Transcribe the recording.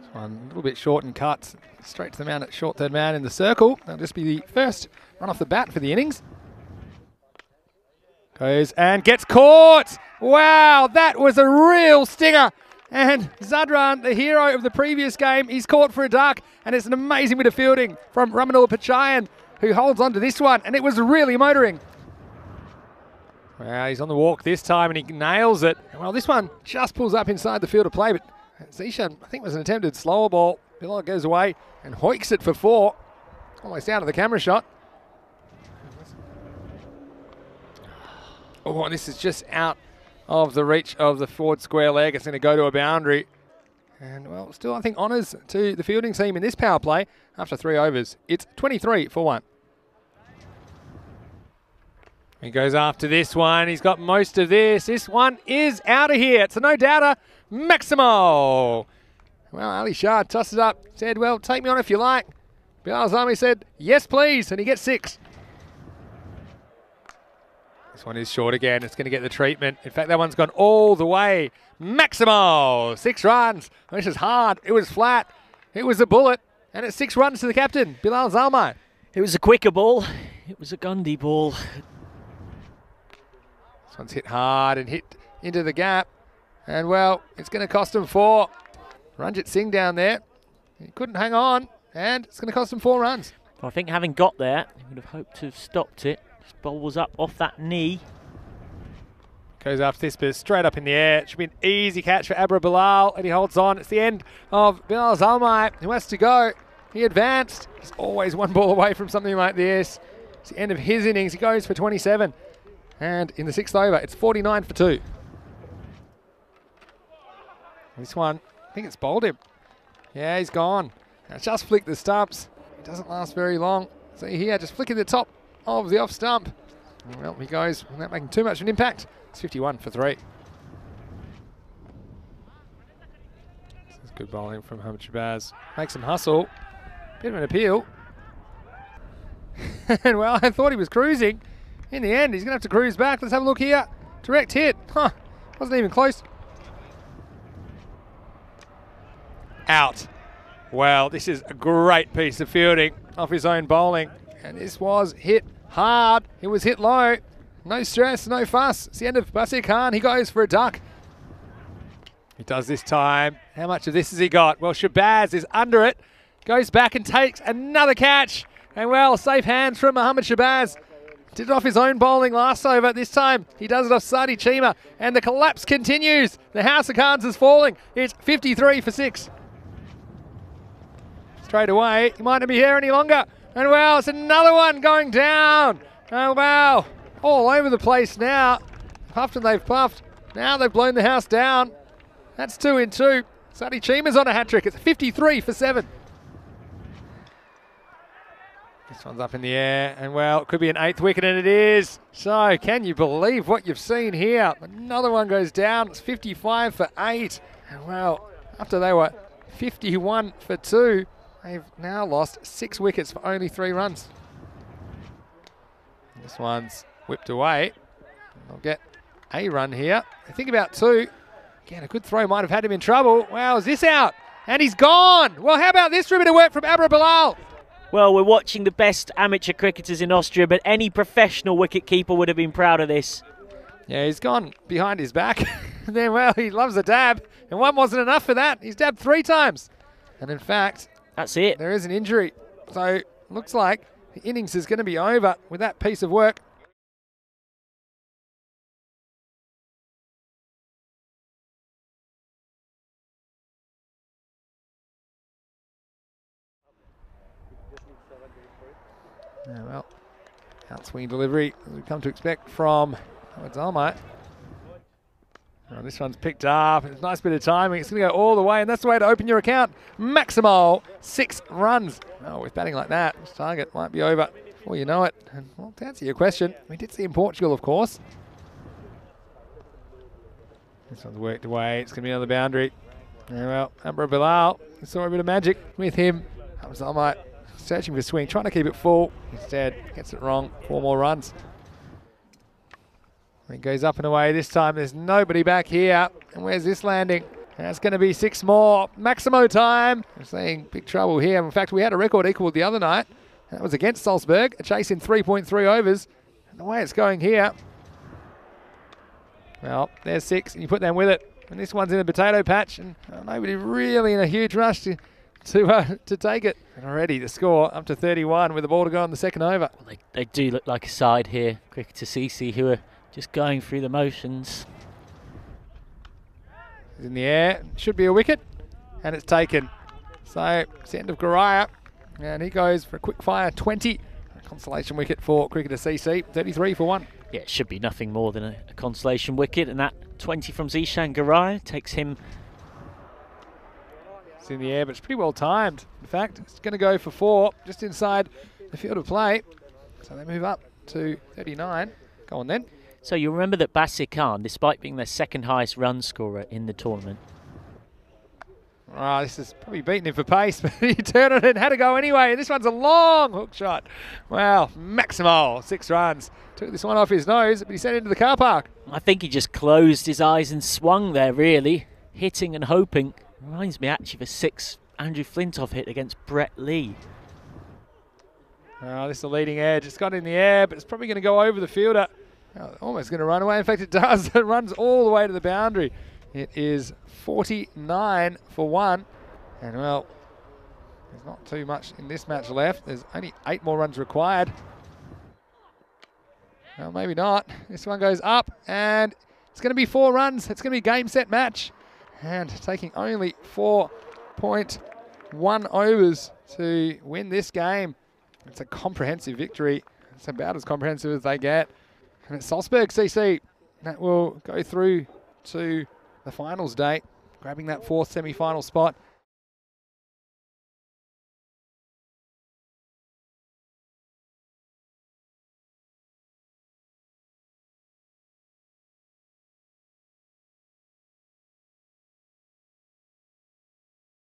This one a little bit short and cut. Straight to the mound at short third man in the circle. That'll just be the first run off the bat for the innings. Goes and gets caught. Wow, that was a real stinger. And Zadran, the hero of the previous game, he's caught for a duck. And it's an amazing bit of fielding from Ramanullah Pachayan, who holds on to this one. And it was really motoring. Well, he's on the walk this time and he nails it. Well, this one just pulls up inside the field of play. But Zeeshan, I think, was an attempted slower ball. Billard goes away and hoiks it for four. Almost out of the camera shot. Oh, and this is just out of the reach of the forward square leg. It's going to go to a boundary. And, well, still, I think, honours to the fielding team in this power play after three overs. It's 23-1. He goes after this one. He's got most of this. This one is out of here. It's a no-doubter. Maximo. Well, Ali Shah tosses up. Said, well, take me on if you like. Bilal Zarmi said, yes, please. And he gets six. This one is short again. It's going to get the treatment. In fact, that one's gone all the way. Maximo, 6 runs. This is hard. It was flat. It was a bullet. And it's 6 runs to the captain, Bilal Zalmai. It was a quicker ball. It was a Gandhi ball. This one's hit hard and hit into the gap. And, well, it's going to cost him 4. Ranjit Singh down there. He couldn't hang on. And it's going to cost him 4 runs. Well, I think having got there, he would have hoped to have stopped it. Bobbles up off that knee. Goes after this, but straight up in the air. It should be an easy catch for Abrar Bilal, and he holds on. It's the end of Bilal Zalmai, who has to go. He advanced. He's always 1 ball away from something like this. It's the end of his innings. He goes for 27. And in the 6th over, it's 49-2. This one, I think it's bowled him. Yeah, he's gone. Now just flicked the stumps. It doesn't last very long. See here, just flicking the top of the off stump. Well, he goes without making too much of an impact. It's 51-3. This is good bowling from Mohammed Shabazz. Makes him hustle. Bit of an appeal. And, well, I thought he was cruising. In the end, he's going to have to cruise back. Let's have a look here. Direct hit. Huh. Wasn't even close. Out. Well, this is a great piece of fielding off his own bowling. And this was hit hard. It was hit low. No stress, no fuss. It's the end of Basir Khan. He goes for a duck. He does this time. How much of this has he got? Well, Shabazz is under it. Goes back and takes another catch. And, well, safe hands from Mohammed Shabazz. Did it off his own bowling last over. This time he does it off Sadi Chima. And the collapse continues. The house of cards is falling. It's 53-6. Straight away. He mightn't be here any longer. And, wow, it's another one going down. Oh, wow. All over the place now. Puffed and they've puffed. Now they've blown the house down. That's 2 in 2. Sadi Chima's on a hat-trick. It's 53-7. This one's up in the air. And, well, it could be an 8th wicket, and it is. So, can you believe what you've seen here? Another one goes down. It's 55-8. And, well, after they were 51-2, they've now lost 6 wickets for only 3 runs. This one's whipped away. They'll get a run here. I think about 2. Again, a good throw might have had him in trouble. Wow, is this out? And he's gone. Well, how about this ribbon of work from Abrar Bilal? Well, we're watching the best amateur cricketers in Austria, but any professional wicketkeeper would have been proud of this. Yeah, he's gone behind his back. And then, well, he loves a dab. And one wasn't enough for that. He's dabbed 3 times. And, in fact, that's it. There is an injury. So, looks like the innings is going to be over with that piece of work. Yeah, well, outswing delivery, as we've come to expect from Albert Zalmite. Well, this one's picked up. It's a nice bit of timing. It's going to go all the way, and that's the way to open your account. Maximo, 6 runs. Oh, with batting like that, this target might be over before you know it. And, well, to answer your question, we did see in Portugal, of course. This one's worked away. It's going to be another boundary. And, well, Abrar Bilal saw a bit of magic with him. Albert Zalmite searching for swing, trying to keep it full. Instead, gets it wrong. 4 more runs. It goes up and away this time. There's nobody back here. And where's this landing? That's going to be six more. Maximo time. We're seeing big trouble here. In fact, we had a record equalled the other night. That was against Salzburg. A chase in 3.3 overs. And the way it's going here. Well, there's six, and you put them with it. And this one's in a potato patch, and nobody really in a huge rush to take it. And already the score up to 31 with the ball to go on the second over. Well, they do look like a side here, Cricketer CC, who are just going through the motions. It's in the air, should be a wicket, and it's taken. So it's the end of Garaya, and he goes for a quick fire 20. A consolation wicket for Cricketer CC, 33 for one. Yeah, it should be nothing more than a consolation wicket, and that 20 from Zeeshan Garaya takes him. It's in the air, but it's pretty well timed. In fact, it's going to go for four, just inside the field of play. So they move up to 39. Go on then. So you remember that Basir Khan, despite being their second highest run scorer in the tournament. Oh, this is probably beating him for pace, but he turned it and had a go anyway. This one's a long hook shot. Wow, Maximo, 6 runs. Took this one off his nose, but he sent it into the car park. I think he just closed his eyes and swung there, really. Hitting and hoping. Reminds me, actually, of a 6 Andrew Flintoff hit against Brett Lee. Oh, this is a leading edge. It's got in the air, but it's probably going to go over the fielder. Oh, almost going to run away. In fact, it does. It runs all the way to the boundary. It is 49 for one. And, well, there's not too much in this match left. There's only 8 more runs required. Well, maybe not. This one goes up, and it's going to be 4 runs. It's going to be game, set, match. And taking only 4.1 overs to win this game. It's a comprehensive victory. It's about as comprehensive as they get. And it's Salzburg CC that will go through to the finals date, grabbing that 4th semi-final spot.